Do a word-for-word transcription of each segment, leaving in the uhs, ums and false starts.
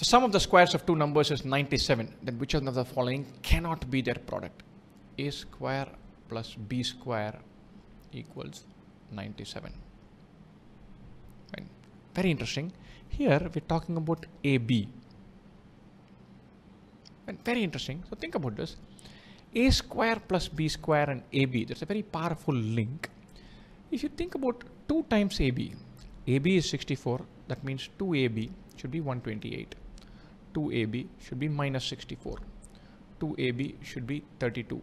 So sum of the squares of two numbers is ninety-seven. Then which one of the following cannot be their product? A square plus B square equals ninety-seven. Right. Very interesting. Here we're talking about A B. And very interesting. So think about this. A square plus B square and A B. That's a very powerful link. If you think about two times A B. A B is sixty-four. That means two A B should be one twenty-eight. two A B should be minus sixty-four. two A B should be thirty-two.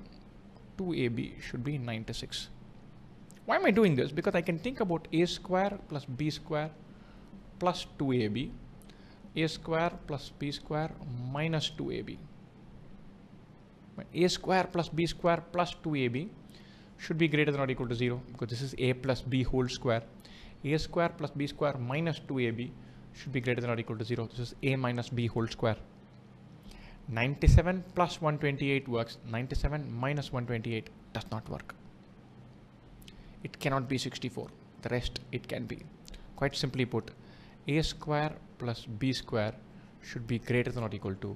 two A B should be ninety-six. Why am I doing this? Because I can think about A square plus B square plus two A B. A square plus B square minus two A B. A square plus B square plus two A B should be greater than or equal to zero, because this is A plus B whole square. A square plus B square minus two A B should be greater than or equal to zero. This is A minus B whole square. ninety-seven plus one twenty-eight works. ninety-seven minus one twenty-eight does not work. It cannot be sixty-four. The rest it can be. Quite simply put, A square plus B square should be greater than or equal to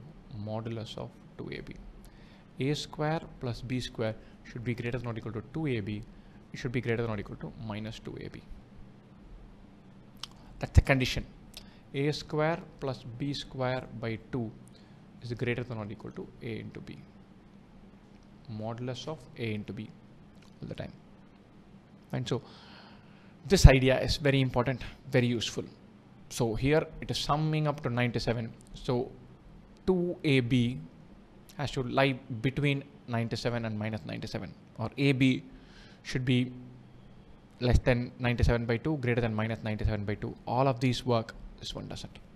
modulus of two A B. A square plus B square should be greater than or equal to two A B. It should be greater than or equal to minus two A B. That's the condition. A square plus B square by two is greater than or equal to A into B. Modulus of A into B all the time. And so this idea is very important, very useful. So here it is summing up to ninety-seven. So two A B has to lie between ninety-seven and minus ninety-seven, or A B should be less than ninety-seven by two, greater than minus ninety-seven by two. All of these work, this one doesn't.